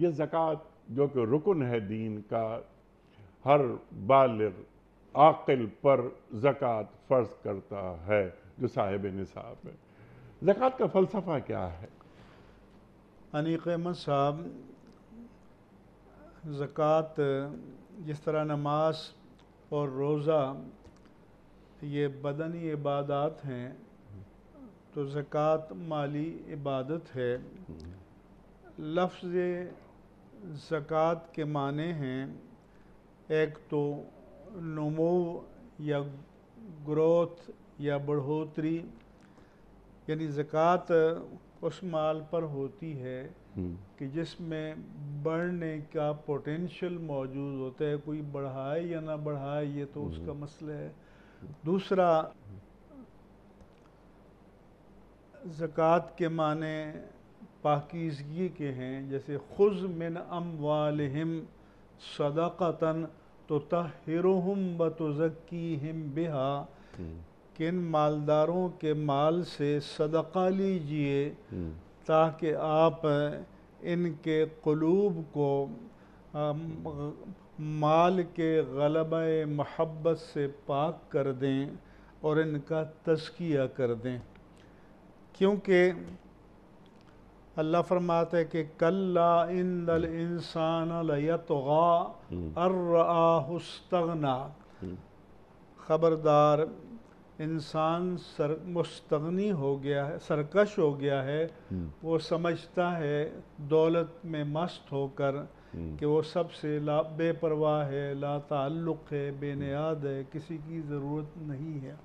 ये ज़कात जो कि रुकन है दीन का, हर बालिग आकिल पर ज़कात फ़र्ज करता है जो साहिब निसाब है। ज़कात का फ़लसफ़ा क्या है? अनीक अहमद साहब, ज़कात जिस तरह नमाज और रोज़ा ये बदनी इबादत हैं, तो ज़कात माली इबादत है। लफ्ज़ ज़कात के माने हैं एक तो नमो या ग्रोथ या बढ़ोतरी, यानी ज़कात उस माल पर होती है कि जिसमें बढ़ने का पोटेंशियल मौजूद होता है, कोई बढ़ाए या ना बढ़ाए ये तो उसका मसला है। दूसरा, ज़कात के माने पाकीज़गी के हैं, जैसे खुज़ मिन अम्वालिहिम सदाक़तन तुतहिरुहुम व तुज़क्कीहिम बिहा, किन मालदारों के माल से सदका लीजिए ताकि आप इनके क़ुलूब को माल के ग़लबा महब्बत से पाक कर दें और इनका तज़किया कर दें। क्योंकि अल्लाह फरमाता है कि कल्ला इन्नल इंसाना लयतग़ा अर्राहु इस्तग़ना, ख़बरदार इंसान मुस्तग़नी हो गया है, सरकश हो गया है। वो समझता है दौलत में मस्त होकर कि वो सबसे ला बेपरवाह है, ला ताल्लुक़ है, बेनियाद है, किसी की ज़रूरत नहीं है।